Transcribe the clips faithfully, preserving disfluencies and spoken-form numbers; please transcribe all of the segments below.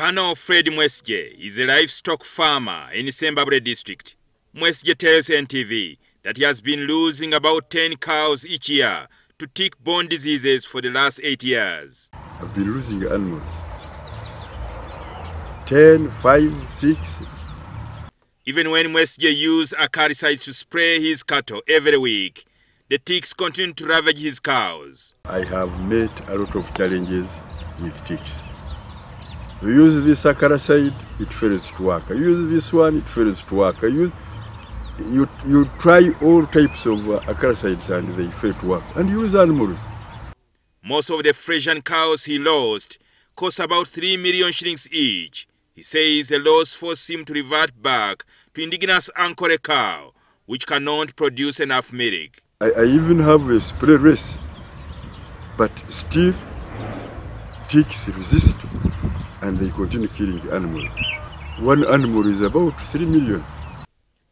Colonel Fred Mwesje is a livestock farmer in Sembabule district. Mwesje tells N T V that he has been losing about ten cows each year to tick-borne diseases for the last eight years. I've been losing animals. Ten, five, six. Even when Mwesje used acaricides to spray his cattle every week, the ticks continue to ravage his cows. I have met a lot of challenges with ticks. You use this acaricide, it fails to work. You use this one, it fails to work. You, you, you try all types of acaricides and they fail to work. And use animals. Most of the Friesian cows he lost cost about three million shillings each. He says the loss forced him to revert back to indigenous Ankole cow, which cannot produce enough milk. I, I even have a spray race, but still ticks resist. And they continue killing animals. One animal is about three million.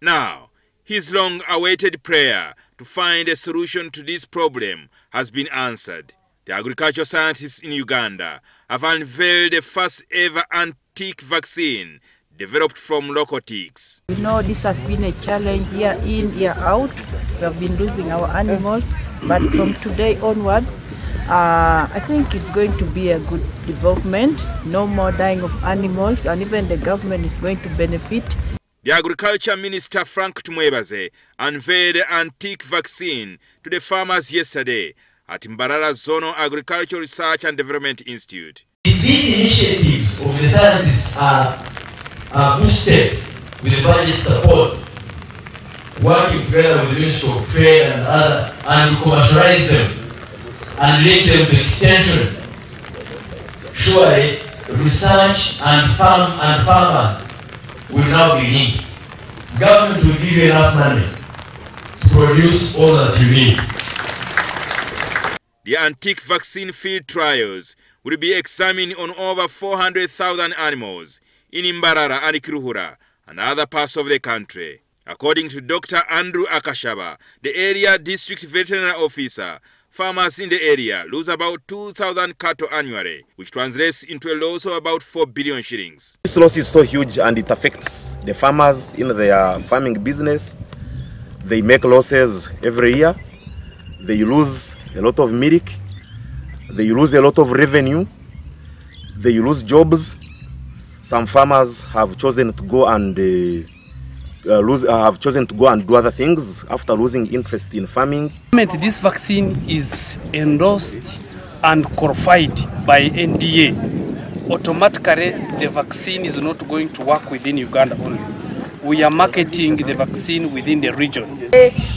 Now, his long-awaited prayer to find a solution to this problem has been answered. The agricultural scientists in Uganda have unveiled the first-ever anti-tick vaccine developed from local ticks. We know this has been a challenge year in, year out. We have been losing our animals, but from today onwards, Uh, I think it's going to be a good development. No more dying of animals, and even the government is going to benefit. The Agriculture Minister Frank Tumwebaze unveiled an tick vaccine to the farmers yesterday at Mbarara Zono Agricultural Research and Development Institute. If these initiatives of the scientists are, are boosted with the budget support, working together with the Ministry of Trade and other, and commercialize them, and link them to extension, surely research and farm and farmer will now be linked. Government will give you enough money to produce all that you need. The antique vaccine field trials will be examined on over four hundred thousand animals in Imbarara and Kiruhura and other parts of the country. According to Doctor Andrew Akashaba, the area district veterinary officer, farmers in the area lose about two thousand cattle annually, which translates into a loss of about four billion shillings. This loss is so huge and it affects the farmers in their farming business. They make losses every year. They lose a lot of milk. They lose a lot of revenue. They lose jobs. Some farmers have chosen to go and uh, Uh, lose, uh, have chosen to go and do other things after losing interest in farming. This vaccine is endorsed and qualified by N D A. Automatically, the vaccine is not going to work within Uganda only. We are marketing the vaccine within the region.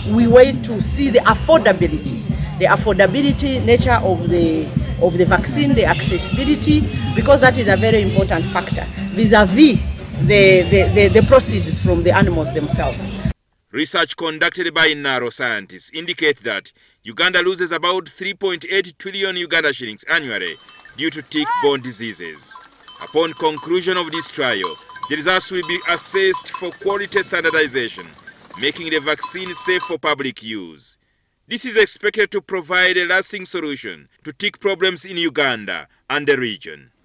We wait to see the affordability, the affordability nature of the of the vaccine, the accessibility, because that is a very important factor vis-a-vis The, the, the, the proceeds from the animals themselves. Research conducted by NARO scientists indicate that Uganda loses about three point eight trillion Uganda shillings annually due to tick-borne diseases. Upon conclusion of this trial, the results will be assessed for quality standardization, making the vaccine safe for public use. This is expected to provide a lasting solution to tick problems in Uganda and the region.